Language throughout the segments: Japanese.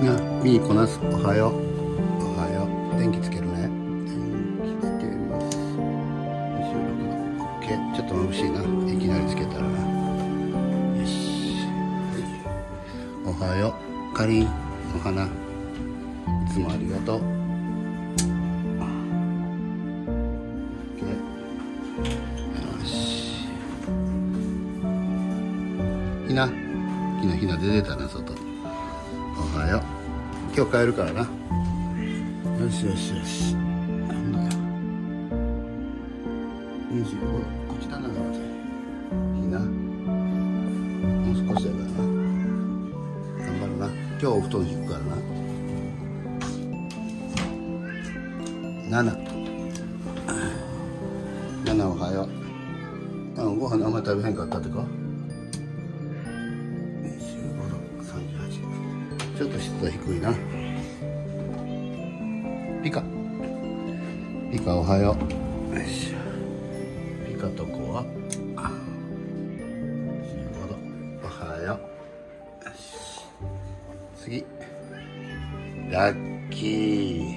ひなみーこなす。おはよう。おはよう。電気つけるね。電気つけます。26度。OK。ちょっと眩しいな。いきなりつけたらな。よし。おはよう。かりん。お花。いつもありがとう。OK。よし。ひな。ひな出てたな、外。おはよう。今日帰るからな。よしよしよし。なんだよ。25度。こっちだな、頑張って。いいな。もう少しだからな。頑張るな。今日お布団敷くからな。7。7おはよう。ご飯あんまり食べへんかったってか。ちょっと湿度低いな。ピカおはよう。よいしょ。ピカとこは15度。おはよう。よし。次。ラッキー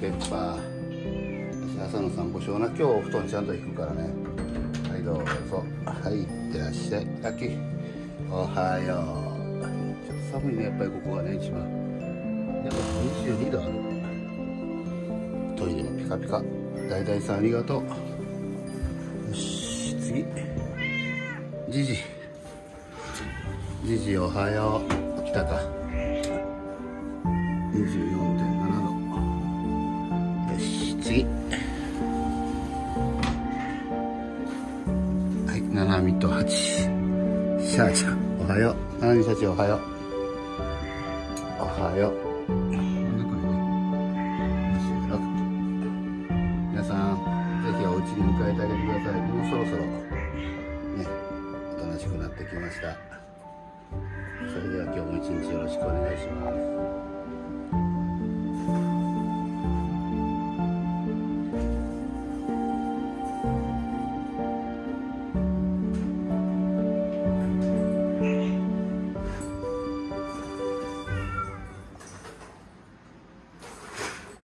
ペッパー。朝の散歩しような。今日お布団ちゃんと引くからね。はい、どうぞ。はい、いってらっしゃい。ラッキー。おはよう。ちょっと寒いね、やっぱりここがね、一番。でも22度ある。トイレもピカピカ。だいたいさんありがとう。よし、次。ジジおはよう。来たか。24.7 度。よし、次。はい、ななみと8。シャーちゃん、おはよう。ななみシャチ、おはよう。おはよう。こんな感じね。26。皆さん、ぜひお家に迎えてあげてください。もうそろそろ、ね、おとなしくなってきました。それでは今日も一日よろしくお願いします。